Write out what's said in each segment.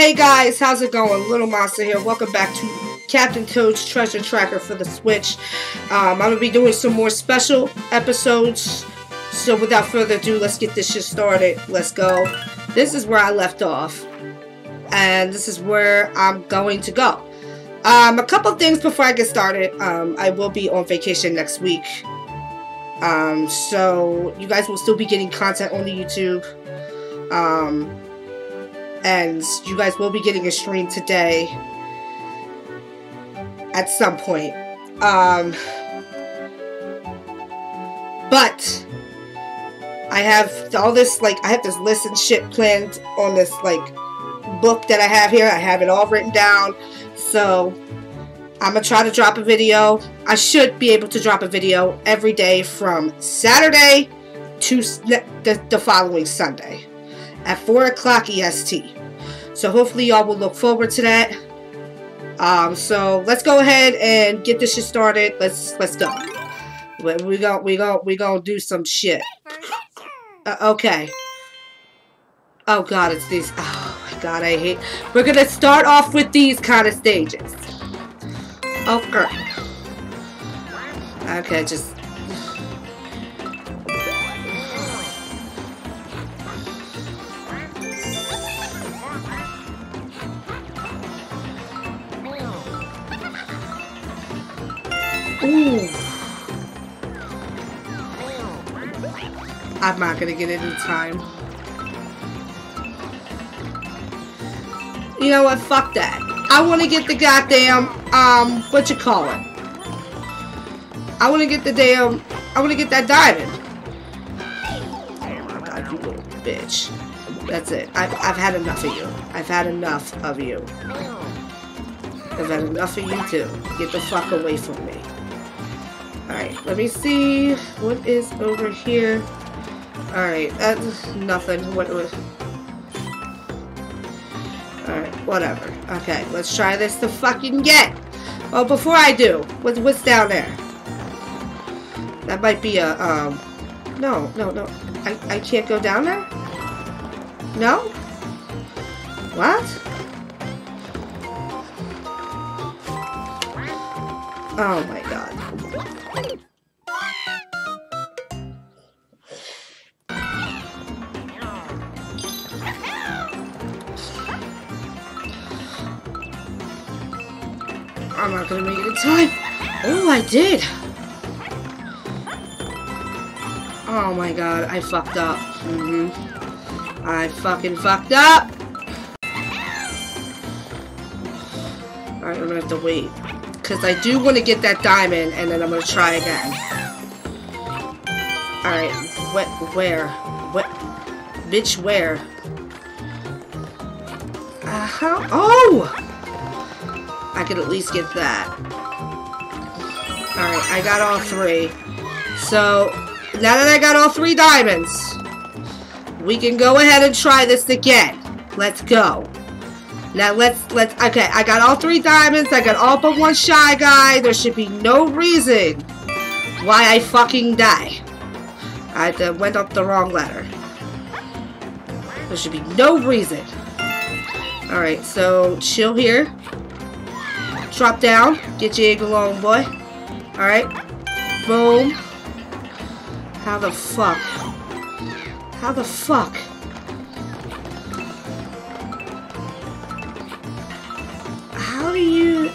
Hey guys, how's it going? Little Monster here. Welcome back to Captain Toad's Treasure Tracker for the Switch. I'm going to be doing some more special episodes. So without further ado, let's get this shit started. Let's go. This is where I left off. And this is where I'm going to go. A couple things before I get started. I will be on vacation next week. So you guys will still be getting content on the YouTube. And you guys will be getting a stream today at some point. But I have all this, like, I have this list and shit planned on this, like, book that I have here. I have it all written down. So I'm gonna try to drop a video. I should be able to drop a video every day from Saturday to the following Sunday at 4 o'clock EST. So hopefully y'all will look forward to that. So let's go ahead and get this shit started. Let's go. We gonna do some shit. Okay. Oh god, it's these. Oh my god, I hate. We're gonna start off with these kind of stages. Oh girl. Okay, just. Ooh. I'm not gonna get it in time. You know what? Fuck that. I wanna get the goddamn, whatchamacallit. I wanna get the damn, I wanna get that diamond. Oh my god, you little bitch. That's it. I've had enough of you. I've had enough of you. I've had enough of you too. Get the fuck away from me. Alright, let me see what is over here. Alright, that's nothing. Alright, whatever. Okay, let's try this to fucking get. Oh, before I do, what's down there? That might be a, no. I can't go down there? No? What? Oh my god. I'm not gonna make it in time. Oh, I did. Oh my god, I fucked up. I fucking fucked up. Alright, I'm gonna have to wait. Because I do want to get that diamond, and then I'm going to try again. Alright, what? Where? What? Bitch, where? Uh-huh. Oh! I could at least get that. Alright, I got all three. So, now that I got all three diamonds, we can go ahead and try this again. Let's go. Now let's, okay, I got all three diamonds, I got all but one shy guy, there should be no reason why I fucking die. I went up the wrong ladder. There should be no reason. Alright, so chill here. Drop down, get your egg along, boy. Alright, boom. How the fuck? How the fuck? How do you...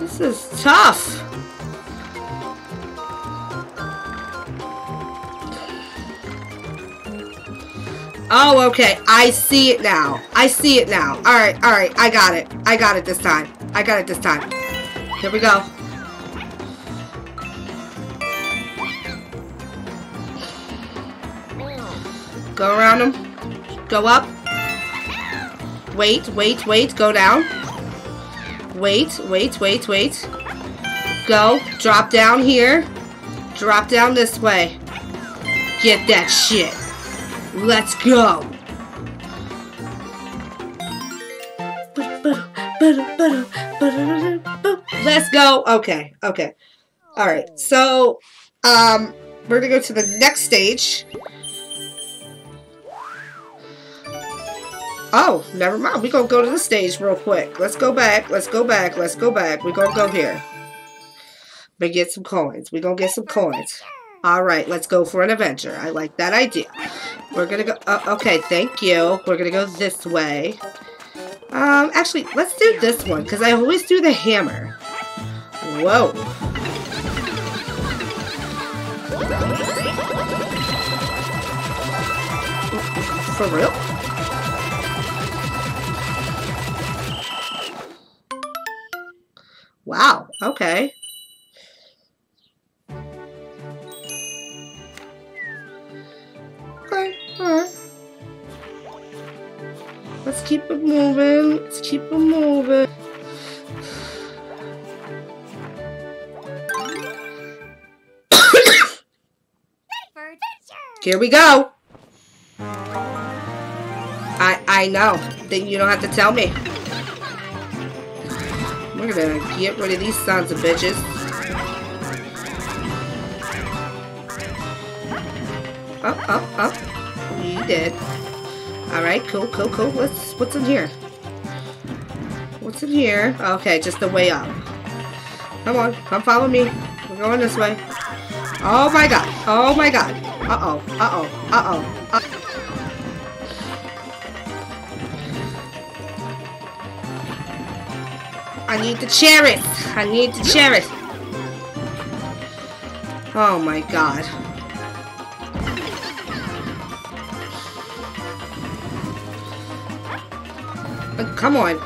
This is tough. Oh, okay. I see it now. I see it now. Alright, alright. I got it. I got it this time. I got it this time. Here we go. Go around them. Go up. Wait, wait, wait. Go down. Wait, wait, wait, wait. Go. Drop down here. Drop down this way. Get that shit. Let's go. Let's go. Okay, okay. Alright, so... We're gonna go to the next stage. Oh, never mind. We're gonna go to the stage real quick. Let's go back. Let's go back. Let's go back. We're gonna go here. But get some coins. We're gonna get some coins. Alright, let's go for an adventure. I like that idea. We're gonna go... okay, thank you. We're gonna go this way. Actually, let's do this one, because I always do the hammer. Whoa. For real? Wow, okay. Let's keep it moving. Let's keep it moving. Here we go. I know. Then you don't have to tell me. We're gonna get rid of these sons of bitches. Up. We did. Alright, cool. What's in here? What's in here? Okay, just the way up. Come on, come follow me. We're going this way. Oh my god. Oh my god. Uh-oh. I need the chariot. I need the chariot. Oh my god. Come on.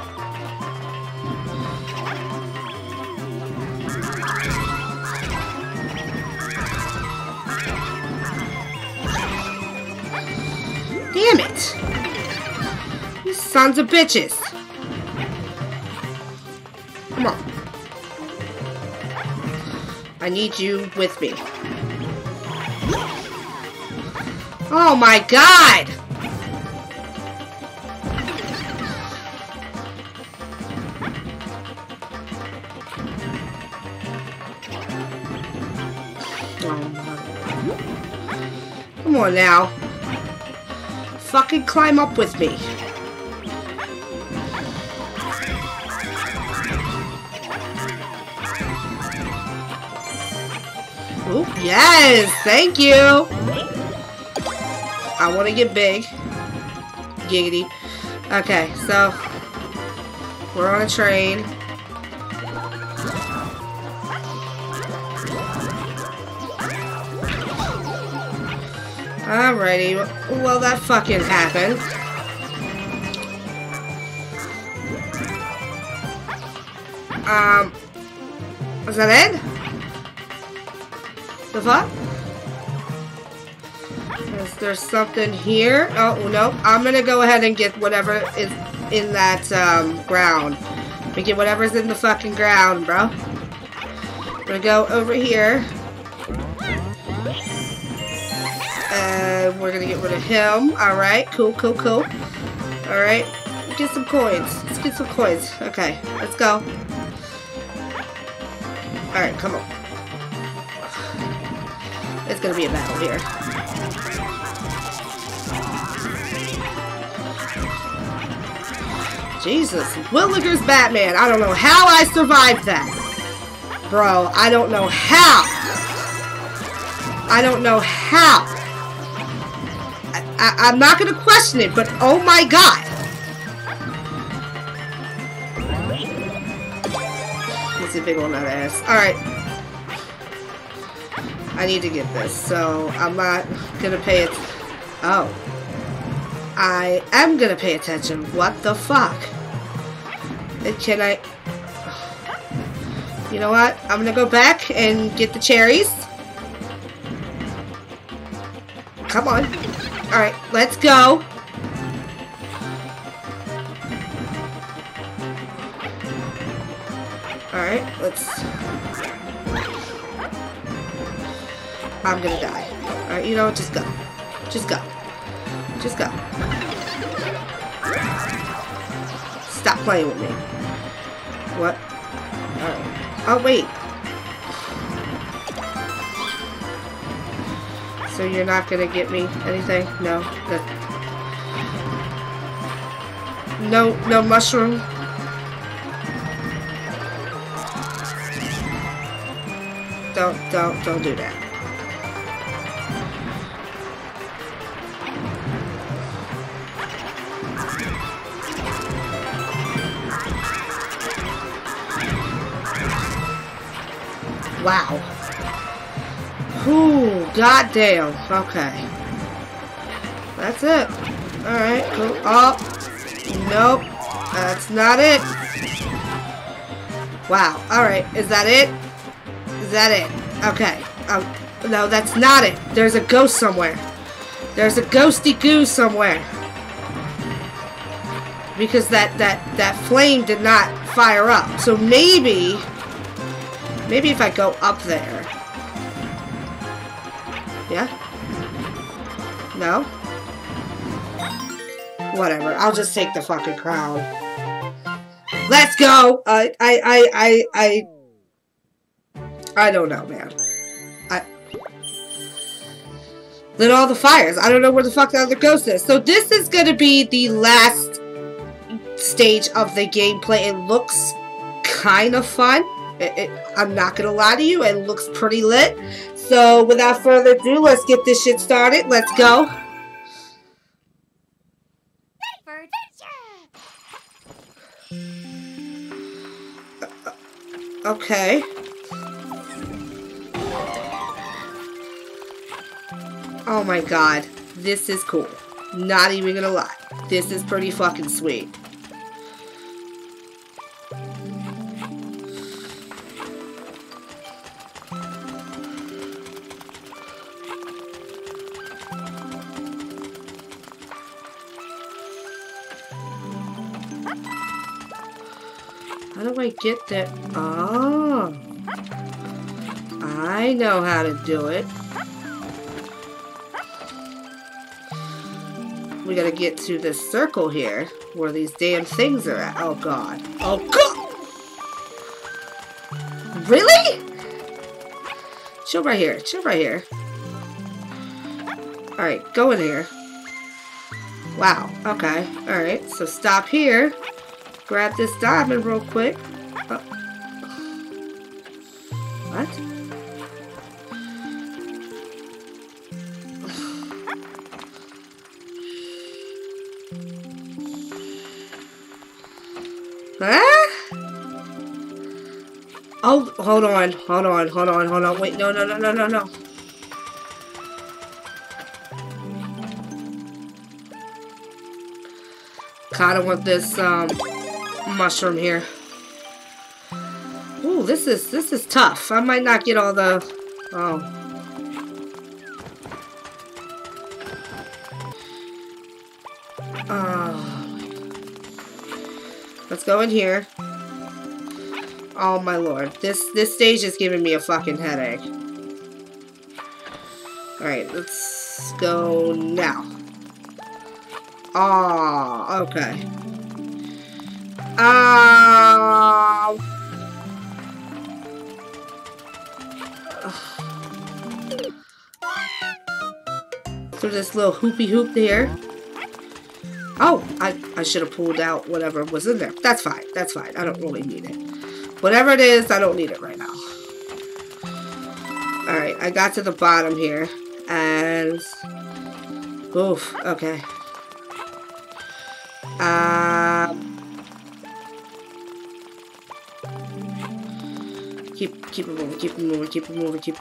Damn it. You sons of bitches. Come on. I need you with me. Oh my god. Come on now. Fucking climb up with me. Ooh, yes, thank you. I want to get big. Giggity. Okay, so we're on a train. Alrighty, well that fucking happened. Was that it? The fuck? Is there something here? Oh, no. I'm gonna go ahead and get whatever is in that, ground. We get whatever's in the fucking ground, bro. We're gonna go over here. We're gonna get rid of him. Alright, cool. Alright, get some coins. Let's get some coins. Okay, let's go. Alright, come on. It's gonna be a battle here. Jesus, Williger's Batman. I don't know how I survived that. Bro, I don't know how. I don't know how. I'm not gonna question it, but oh my god! It's a big old nut ass. Alright. I need to get this, so I'm not gonna pay it. Oh. I am gonna pay attention. What the fuck? Can I... You know what? I'm gonna go back and get the cherries. Come on. Alright, let's go. Alright, let's... I'm gonna die. Alright, you know what? Just go. Just go. Just go. Stop playing with me. What? Alright. Oh, wait. so you're not gonna get me anything? No. Good. No mushroom. Don't do that. Wow. Ooh, goddamn. Okay. That's it. Alright, cool. Oh. Nope. That's not it. Wow. Alright. Is that it? Is that it? Okay. No, that's not it. There's a ghost somewhere. There's a ghosty goo somewhere. Because that flame did not fire up. So maybe... maybe if I go up there. Yeah? No? Whatever. I'll just take the fucking crown. Let's go! I don't know, man. I lit all the fires. I don't know where the fuck the other ghost is. So this is gonna be the last stage of the gameplay. It looks kind of fun. I'm not gonna lie to you, it looks pretty lit. So without further ado, let's get this shit started. Let's go. Okay. Oh my god, this is cool. Not even gonna lie, this is pretty fucking sweet. How do I get that? Oh, I know how to do it. We gotta get to this circle here where these damn things are at. Oh god. Oh god! Really? Chill right here. Chill right here. Alright, go in here. Wow. Okay. Alright, so stop here. Grab this diamond real quick. Oh. What? Huh? Oh, hold on. Wait, no. Kinda want this, mushroom here. Ooh, this is tough. I might not get all the... oh. Let's go in here. Oh my lord. This stage is giving me a fucking headache. Alright, let's go now. Aww, okay. Through this little hoopy hoop there. Oh, I should have pulled out whatever was in there. That's fine. That's fine. I don't really need it. Whatever it is, I don't need it right now. Alright, I got to the bottom here. And... oof. Okay. Keep it moving, keep it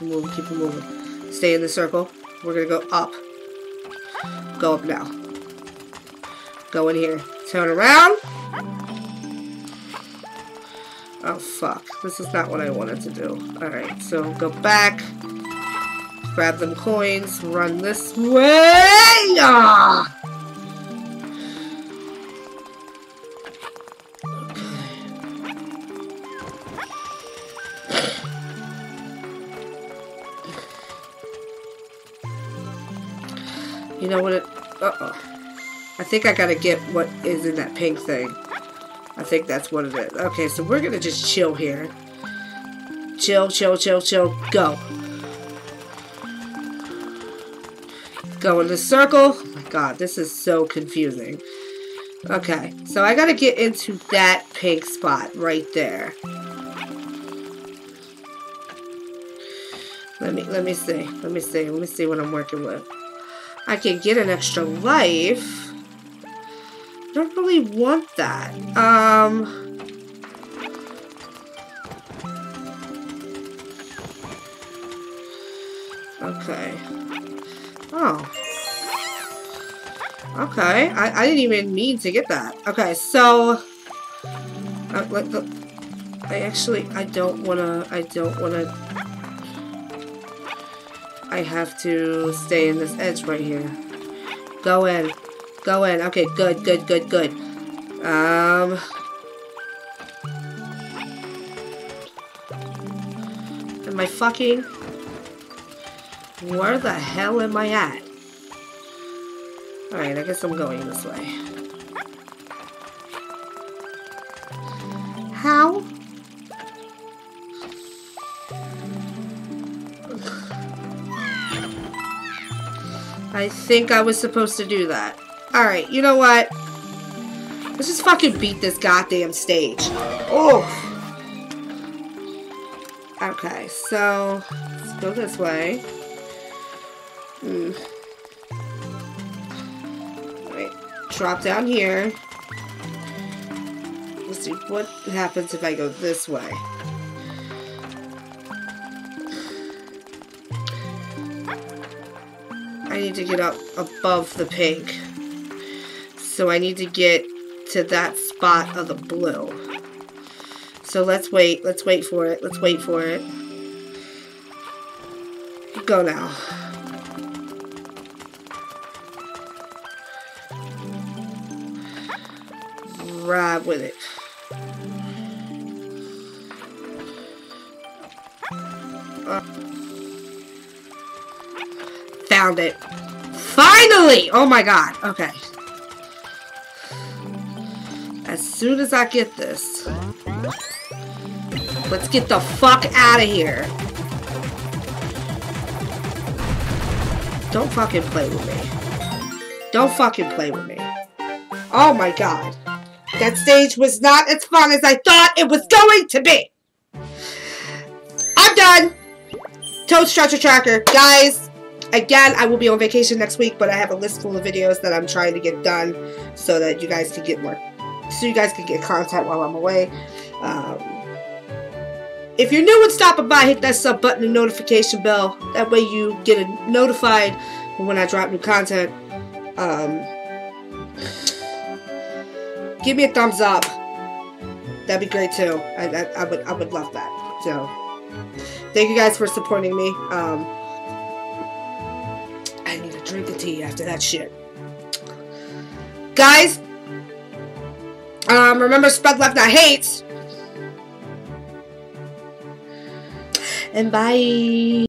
moving. Stay in the circle. We're gonna go up. Go up now. Go in here. Turn around. Oh, fuck. This is not what I wanted to do. Alright, so go back. Grab them coins. Run this way. Ah! You know what it... uh-oh. I think I gotta get what is in that pink thing. I think that's what it is. Okay, so we're gonna just chill here. Chill, go. Go in the circle. Oh my god, this is so confusing. Okay, so I gotta get into that pink spot right there. Let me see what I'm working with. I can get an extra life. I don't really want that. Okay. Oh. Okay. I didn't even mean to get that. Okay, so I don't wanna I have to stay in this edge right here. Go in. Go in. Okay, good, good, good, good. Am I fucking... Where the hell am I at? Alright, I guess I'm going this way. How? I think I was supposed to do that. Alright, you know what? Let's just fucking beat this goddamn stage. Oh! Okay, so... Let's go this way. Alright, drop down here. Let's see what happens if I go this way. I need to get up above the pink. So I need to get to that spot of the blue. So let's wait for it, let's wait for it. Go now. Ride with it. Found it. Finally! Oh my god. Okay. As soon as I get this. Let's get the fuck out of here. Don't fucking play with me. Don't fucking play with me. Oh my god. That stage was not as fun as I thought it was going to be. I'm done. Toad's Treasure Tracker. Guys. Again, I will be on vacation next week, but I have a list full of videos that I'm trying to get done so that you guys can get more, so you guys can get content while I'm away. If you're new and stopping by, hit that sub button and notification bell. That way you get notified when I drop new content. Give me a thumbs up. That'd be great too. I would love that. So, thank you guys for supporting me. Drink the tea after that shit. Guys, remember, spread love, not hate. And bye.